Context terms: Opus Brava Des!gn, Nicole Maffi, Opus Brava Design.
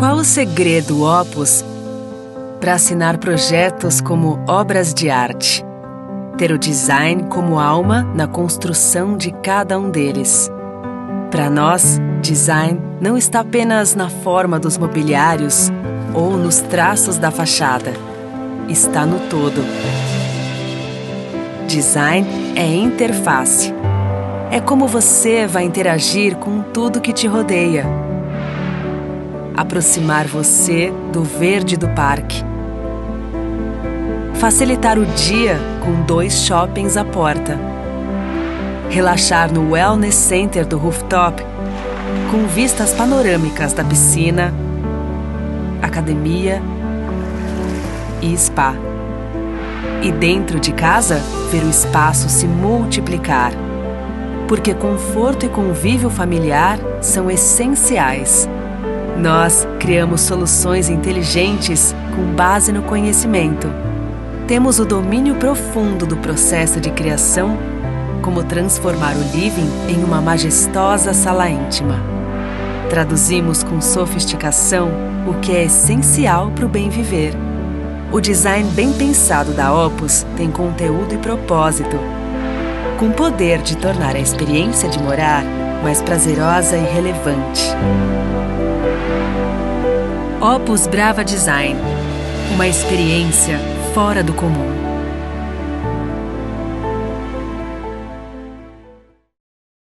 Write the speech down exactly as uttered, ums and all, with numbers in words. Qual o segredo, Opus, para assinar projetos como obras de arte? Ter o design como alma na construção de cada um deles. Para nós, design não está apenas na forma dos mobiliários ou nos traços da fachada. Está no todo. Design é interface. É como você vai interagir com tudo que te rodeia. Aproximar você do verde do parque. Facilitar o dia com dois shoppings à porta. Relaxar no wellness center do rooftop com vistas panorâmicas da piscina, academia e spa. E dentro de casa, ver o espaço se multiplicar. Porque conforto e convívio familiar são essenciais. Nós criamos soluções inteligentes com base no conhecimento. Temos o domínio profundo do processo de criação, como transformar o living em uma majestosa sala íntima. Traduzimos com sofisticação o que é essencial para o bem viver. O design bem pensado da Opus tem conteúdo e propósito, com poder de tornar a experiência de morar mais prazerosa e relevante. Opus Brava Design, uma experiência fora do comum.